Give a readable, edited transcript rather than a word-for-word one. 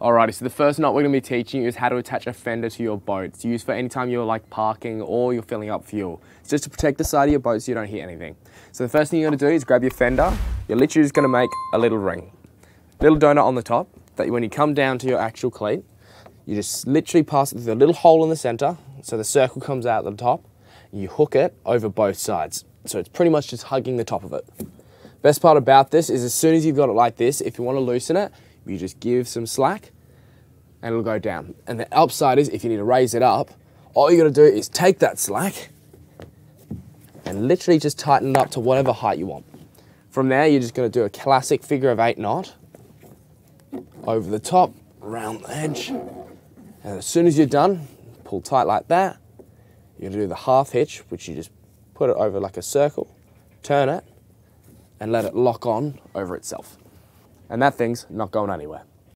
Alrighty, so the first knot we're going to be teaching you is how to attach a fender to your boat. It's used for any time you're like parking or you're filling up fuel. It's just to protect the side of your boat so you don't hit anything. So the first thing you're going to do is grab your fender. You're literally just going to make a little ring. Little donut on the top, that when you come down to your actual cleat, you just literally pass it through a little hole in the center, so the circle comes out at the top, and you hook it over both sides. So it's pretty much just hugging the top of it. Best part about this is as soon as you've got it like this, if you want to loosen it, you just give some slack and it'll go down. And the upside is, if you need to raise it up, all you gotta do is take that slack and literally just tighten it up to whatever height you want. From there, you're just gonna do a classic figure-of-8 knot over the top, round the edge. And as soon as you're done, pull tight like that. You're gonna do the half hitch, which you just put it over like a circle, turn it, and let it lock on over itself. And that thing's not going anywhere.